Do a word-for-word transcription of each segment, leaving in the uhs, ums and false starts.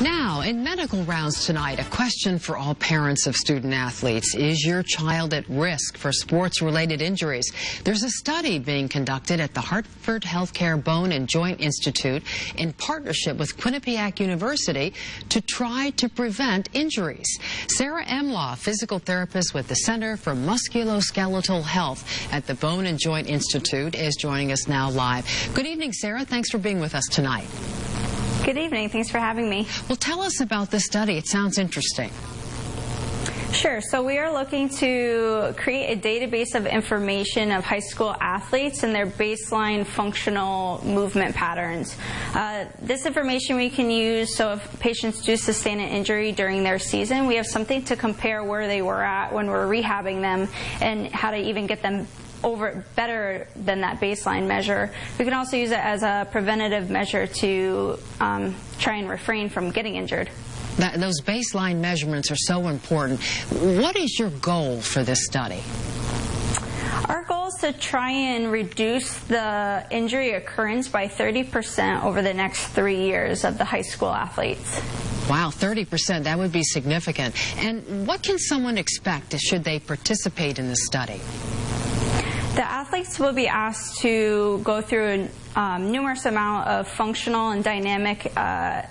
Now, in medical rounds tonight, a question for all parents of student athletes. Is your child at risk for sports-related injuries? There's a study being conducted at the Hartford HealthCare Bone and Joint Institute in partnership with Quinnipiac University to try to prevent injuries. Sarah Emlaw, physical therapist with the Center for Musculoskeletal Health at the Bone and Joint Institute, is joining us now live. Good evening, Sarah. Thanks for being with us tonight. Good evening. Thanks for having me. Well, tell us about this study. It sounds interesting. Sure. So we are looking to create a database of information of high school athletes and their baseline functional movement patterns. Uh, this information we can use so if patients do sustain an injury during their season, we have something to compare where they were at when we're rehabbing them and how to even get them over better than that baseline measure. We can also use it as a preventative measure to um, try and refrain from getting injured. That, those baseline measurements are so important. What is your goal for this study? Our goal is to try and reduce the injury occurrence by thirty percent over the next three years of the high school athletes. Wow, thirty percent, that would be significant. And what can someone expect should they participate in this study? The athletes will be asked to go through a um, numerous amount of functional and dynamic uh,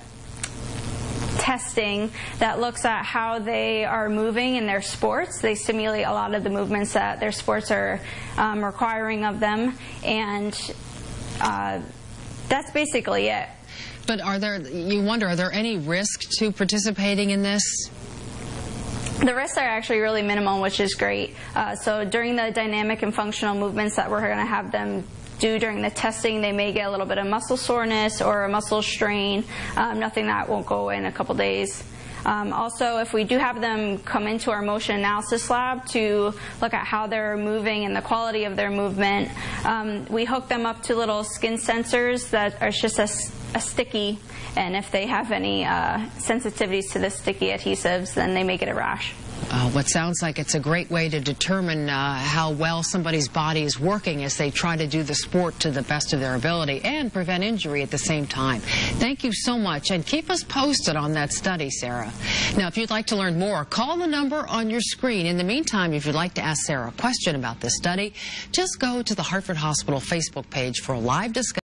testing that looks at how they are moving in their sports. They simulate a lot of the movements that their sports are um, requiring of them, and uh, that's basically it. But are there, you wonder, are there any risk to participating in this? The risks are actually really minimal, which is great. Uh, so during the dynamic and functional movements that we're going to have them do during the testing, they may get a little bit of muscle soreness or a muscle strain, um, nothing that won't go away in a couple days. Um, also, if we do have them come into our motion analysis lab to look at how they're moving and the quality of their movement, um, we hook them up to little skin sensors that are just a, a sticky, and if they have any uh, sensitivities to the sticky adhesives, then they may get a rash. Uh, what sounds like it's a great way to determine uh, how well somebody's body is working as they try to do the sport to the best of their ability and prevent injury at the same time. Thank you so much, and keep us posted on that study, Sarah. Now, if you'd like to learn more, call the number on your screen. In the meantime, if you'd like to ask Sarah a question about this study, just go to the Hartford Hospital Facebook page for a live discussion.